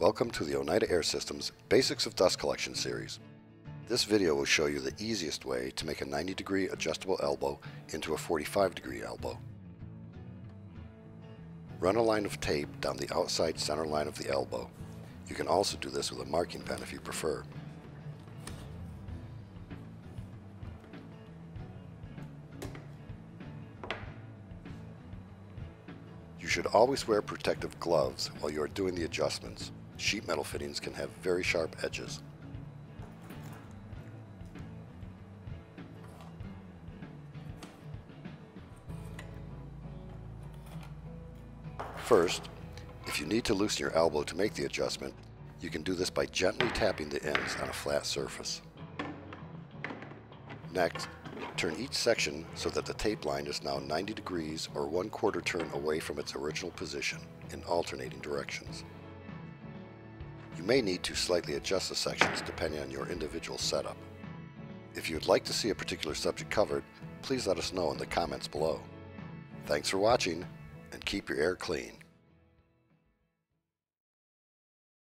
Welcome to the Oneida Air Systems Basics of Dust Collection series. This video will show you the easiest way to make a 90-degree adjustable elbow into a 45-degree elbow. Run a line of tape down the outside center line of the elbow. You can also do this with a marking pen if you prefer. You should always wear protective gloves while you are doing the adjustments. Sheet metal fittings can have very sharp edges. First, if you need to loosen your elbow to make the adjustment, you can do this by gently tapping the ends on a flat surface. Next, turn each section so that the tape line is now 90 degrees or 1/4 turn away from its original position in alternating directions. You may need to slightly adjust the sections depending on your individual setup. If you would like to see a particular subject covered, please let us know in the comments below. Thanks for watching, and keep your air clean.